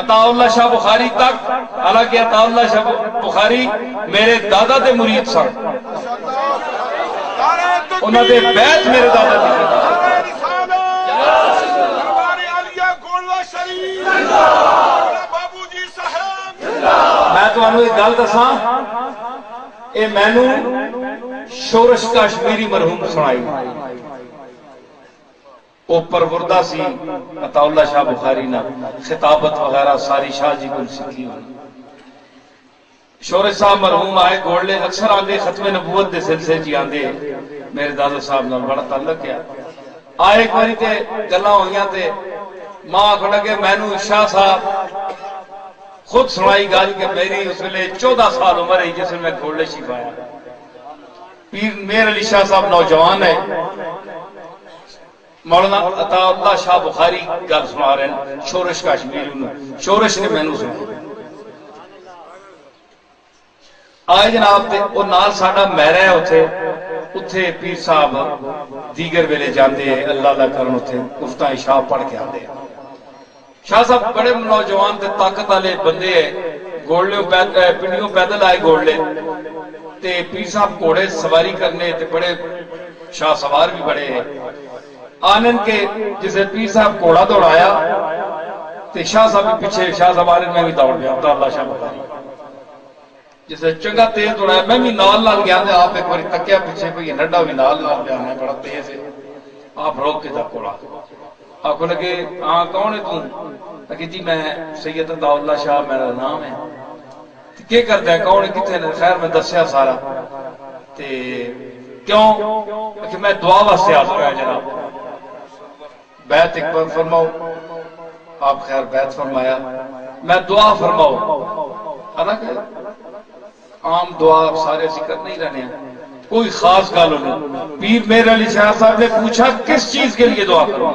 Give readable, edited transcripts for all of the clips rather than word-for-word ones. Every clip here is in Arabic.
عطا اللہ شاہ بخاری تک، حالانکہ عطا اللہ شاہ بخاری میرے دادا دے مرید سن، انہاں دے بیت میرے دادا دے میں تو انہوں ایک گل دساں، اے مینوں شورش کشمیری مرحوم سنائی، وہ پروردہ سی عطا اللہ شاہ بخاری نا خطابت وغیرہ ساری شاہ جی گل سیکھی ہوئی۔ شورش صاحب مرحوم آئے گوڑلے اکثر آندے ختم نبوت دے سلسلے جی آندے، میرے دادا صاحب نال بڑا تعلق ہے، آئے ایک باری تے گلاں ہوئیاں تے ماں آخر لگے مینوں شاہ صاحب خود سنائی گل کہ میری اس ویلے 14 سال عمر ہے جس میں گوڑلے شریف آیا۔ پیر مہر علی شاہ صاحب نوجوان ہے، مولانا عطا اللہ شاہ بخاری گل سنا رہے ہیں شورش کشمیر میں، شورش نے مینوں سنا آئے جناب تے او نال ساڈا میرا ہے، اوتھے پیر صاحب دیگر ویلے جاندے اللہ اللہ کرن، اوتھے گفتاں شاہ پڑھ کے آندے۔ شاہ صاحب بڑے نوجوان تے طاقت والے بندے ہے، گوڑلے پنڈیوں پیدل آئے گوڑلے تے پیر صاحب گھوڑے سواری کرنے تے بڑے شاہ سوار بھی بڑے ہیں۔ آنند کے جسے پیر صاحب کوڑا دوڑایا تے شاہ صاحب پیچھے، شاہ صاحب آنند میں بھی دوڑ گیا، عطا اللہ شاہ بخاری جسے چنگا تیز دوڑایا، میں بھی نال لگ گیا تھے، آپ ایک بار تکیا پیچھے کوئی نڈا بھی نال لگ گیا ہے بڑا تیز ہے، آپ روک کے تھا کوڑا، آپ کو لگے ہاں کون ہے تم؟ کہ جی میں سید عطا اللہ شاہ میرا نام ہے، کیا کرتا ہے کون ہے کتنے نے؟ خیر میں دسیا سارا تے کیوں کہ میں دعا واسطے حاضر ہوا جناب، بیعت ایک بار فرماؤ آپ، خیر بیعت فرمایا، میں دعا فرماؤ، حالانکہ عام دعا آپ سارے ذکر نہیں رہنے ہیں، کوئی خاص گل نہیں۔ پیر مہر علی شاہ صاحب نے پوچھا کس چیز کے لیے دعا کروں،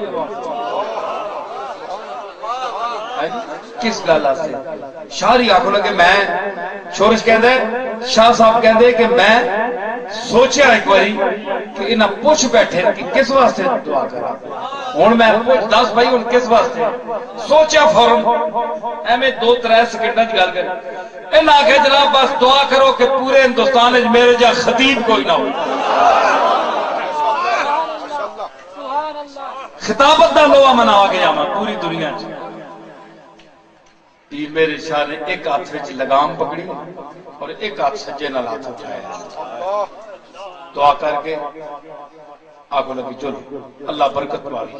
کس گل سے؟ شاہ ری آخو لگے میں شورش کہہ دے، شاہ صاحب کہہ دے کہ میں سوچیا ایک باری کہ انہاں پوچھ بیٹھے کہ کس واسطے دعا کرا، ہوں میں دس بھائی ہوں کس واسطے سوچیا، فوراً ایویں 2-3 سیکنڈاں کی گل کر، انہاں آخیا جناب بس دعا کرو کہ پورے ہندوستان وچ میرے جا خطیب کوئی نہ ہو۔ خطابت دا لوہا منا کے جاواں پوری دنیا وچ۔ پیر مہر علی شاہ نے ایک ہاتھ وچ لگام پکڑی اور ایک ہاتھ سجے نال ہاتھ اٹھایا، دعا کر کے آگے لگی چلو اللہ برکت پاوے۔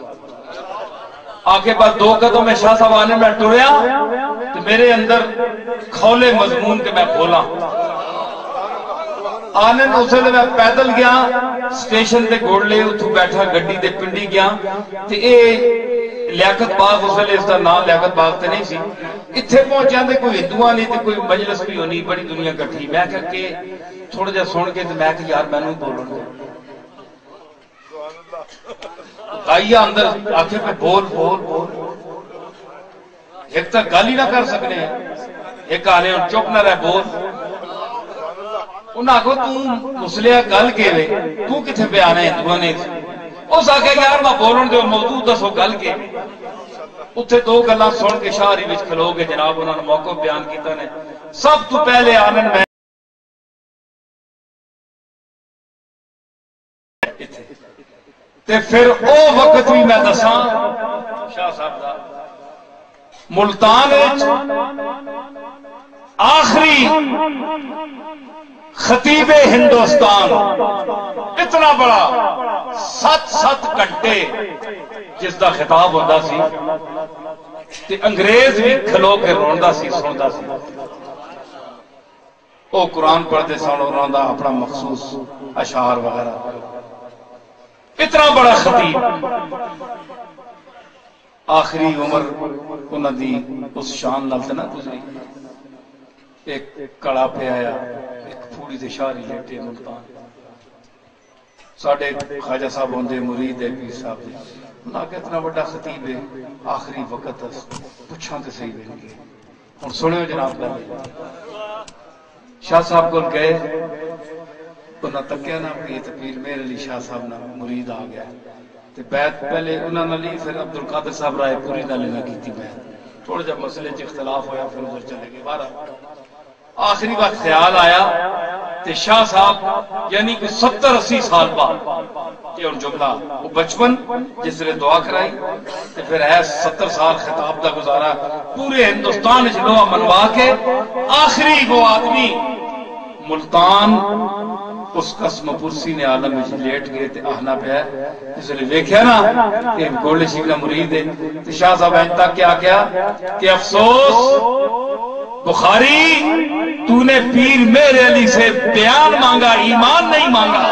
آگے بعد 2 قدم میں شاہ صاحب آنے میں ٹریا تو میرے اندر کھولے مضمون کے میں کھولا، آنے اسے میں پیدل گیا سٹیشن تے گوڑلے، اتھو بیٹھا گڈی تے پنڈی گیا تے اے لیاقت باغ، اس ویلے اس دا نام لیاقت باغ تے نہیں سی، اتھے پہنچیا تے کوئی ہندواں نہیں تے کوئی مجلس بھی ہونی، بڑی دنیا کٹھی، میں کہ تھوڑا جا سن کے تے میں کہ یار مینوں بولن دے، اندر آخر پہ بول بول بول، ایک تو گل ہی نہ کر سکنے، ایک آنے اور چپ نہ رہ بول، انہاں آخو توں مسلیا گل کے لے توں کتنے پہ آنے ہندواں نے، اس آخیا یار میں بولن دے موضوع دسو گل کے، اتھے 2 گلاں سن کے شاہ ری وچ کھلو گے جناب، انہوں نے موقع بیان کیتا نے، سب تو پہلے آنند میں تے پھر او وقت بھی میں دساں شاہ صاحب دا ملتان آخری خطیب ہندوستان، اتنا بڑا 7-7 گھنٹے جس دا خطاب ہوندا سی تے انگریز بھی کھلو کے روندا سی سندا سی، او قرآن پڑھتے سن، انہاں دا اپنا مخصوص اشعار وغیرہ، اتنا بڑا خطیب، آخری عمر انہاں دی اس شان نال تے نہ گزری۔ ایک کڑا پہ آیا، ایک پھوڑی دے شاہری لیٹے ملتان، ساڈے خواجہ صاحب ہوندے مرید ہے پیر صاحب دے، انہاں کہ اتنا بڑا خطیب ہے آخری وقت پوچھاں تے صحیح نہیں ہے، ہن سنیو جناب گل۔ شاہ صاحب کول گئے، انہاں تکیا نہ پیر مہر علی شاہ صاحب نال مرید آ گیا تے بیعت پہلے انہاں نال، پھر عبد القادر صاحب رائے پوری نال انہاں کیتی بیعت، تھوڑا جب مسئلے چ اختلاف ہویا پھر ادھر چلے گئے. بارہ آخری بار خیال آیا تے شاہ صاحب یعنی کہ 70-80 سال بعد یہ اور جملہ وہ بچپن جس نے دعا کرائی تے پھر ہے 70 سال خطاب دا گزارا پورے ہندوستان وچ لوہا منوا کے آخری وہ آدمی ملتان اس قسم پرسی نے عالم میں لیٹ گئے تھے آہنا پہ ہے اس نے دیکھا نا کہ گولے شیخ مرید ہے. تو شاہ صاحب آئین تک کیا کیا کہ افسوس بخاری تو نے پیر میرے علی سے بیان مانگا ایمان نہیں مانگا.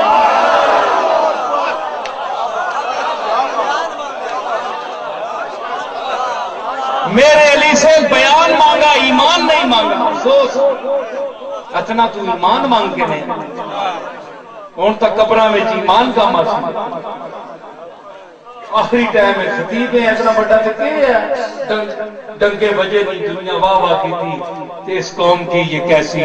میرے علی سے بیان مانگا ایمان نہیں مانگا. افسوس اتنا تو ایمان مانگ کے نہیں ان تک قبرہ میں ایمان کا مسئلہ آخری ٹائم ہے خطیبیں اتنا بڑا دیتے ہیں ڈنگے بجے بھی دنیا واہ واہ کی تھی. اس قوم کی یہ کیسی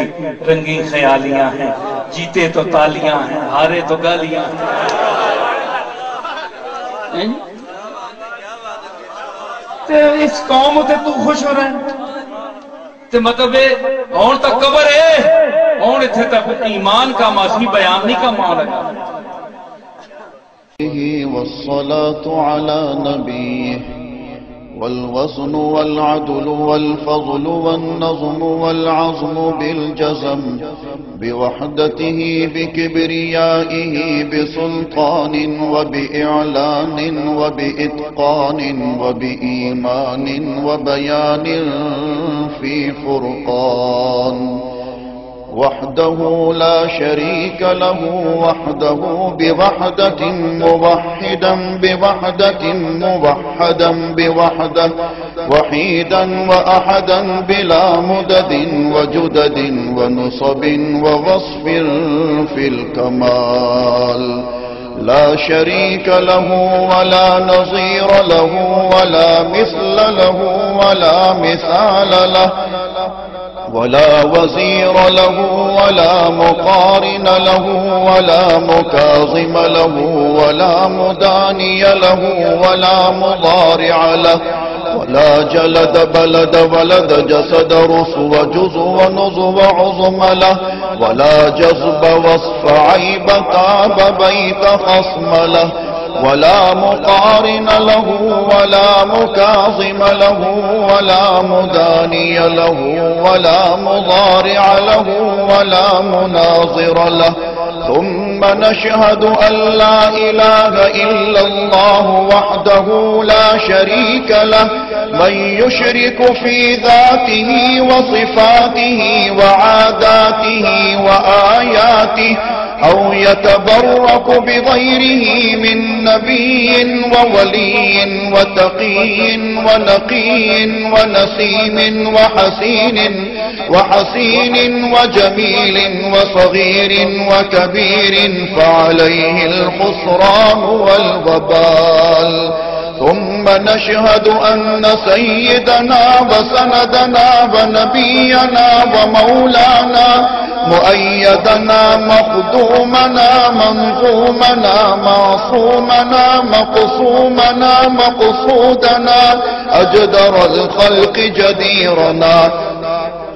رنگین خیالیاں ہیں جیتے تو تالیاں ہیں ہارے تو گالیاں ہیں. اس قوم ہوتے تو خوش ہو رہے ہیں مطلب ہون تک قبر ہے ہون اتھے تک ایمان کا ماضی بیانی کا معاملہ ہے. والصلاة على نبيه والوزن والعدل والفضل والنظم والعظم بالجزم بوحدته بكبريائه بسلطان وبإعلان وبإتقان وبإيمان وبيان في فرقان وحده لا شريك له وحده بوحدة موحدا بوحدة موحدا بوحدة وحيدا وأحدا بلا مدد وجدد ونصب ووصف في الكمال لا شريك له ولا نظير له ولا مثل له ولا مثال له ولا وزير له ولا مقارن له ولا مكاظم له ولا مداني له ولا مضارع له ولا جلد بلد ولد جسد رس وجز ونز وعظم له ولا جذب وصف عيب تاب بيت خصم له ولا مقارن له ولا مكاظم له ولا مداني له ولا مضارع له ولا مناظر له ثم نشهد أن لا إله إلا الله وحده لا شريك له من يشرك في ذاته وصفاته وعاداته وآياته أو يتبرك بغيره من نبي وولي وتقي ونقي ونسيم وحسين وجميل وصغير وكبير فعليه الخسران والوبال ثم نشهد أن سيدنا وسندنا ونبينا ومولانا مؤيدنا مخدومنا منظومنا معصومنا مقصومنا مقصودنا أجدر الخلق جديرنا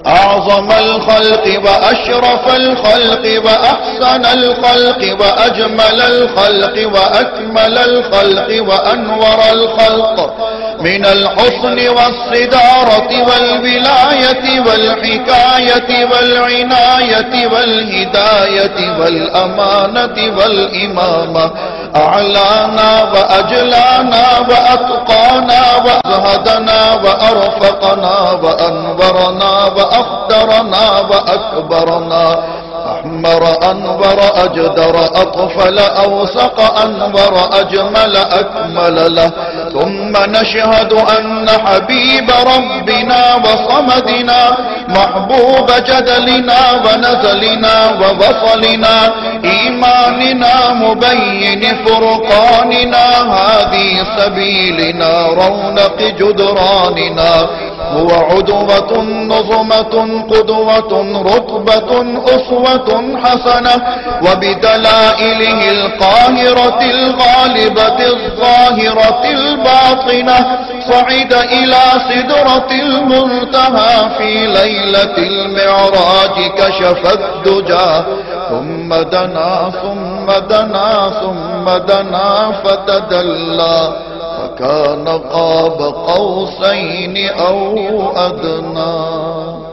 أعظم الخلق وأشرف الخلق وأحسن الخلق وأجمل الخلق وأكمل الخلق وأنور الخلق من الحسن والصدارة والولاية والحكاية والعناية والهداية والأمانة والإمامة أعلانا وأجلانا وأتقانا وأزهدنا وأرفقنا وأنورنا وأخدرنا وأكبرنا أحمر أنور أجدر أطفل أوسق أنور أجمل أكمل له ثم نشهد أن حبيب ربنا وصمدنا محبوب جدلنا ونزلنا ووصلنا إيماننا مبين فرقاننا هادي سبيلنا رونق جدراننا هو عدوة نظمة قدوة رتبة أسوة حسنة، وبدلائله القاهرة الغالبة الظاهرة الباطنة صعد إلى سدرة المنتهى في ليلة المعراج كشف الدجى، ثم دنا ثم دنا ثم دنا فتدلى فكان قاب قوسين أو أدنى.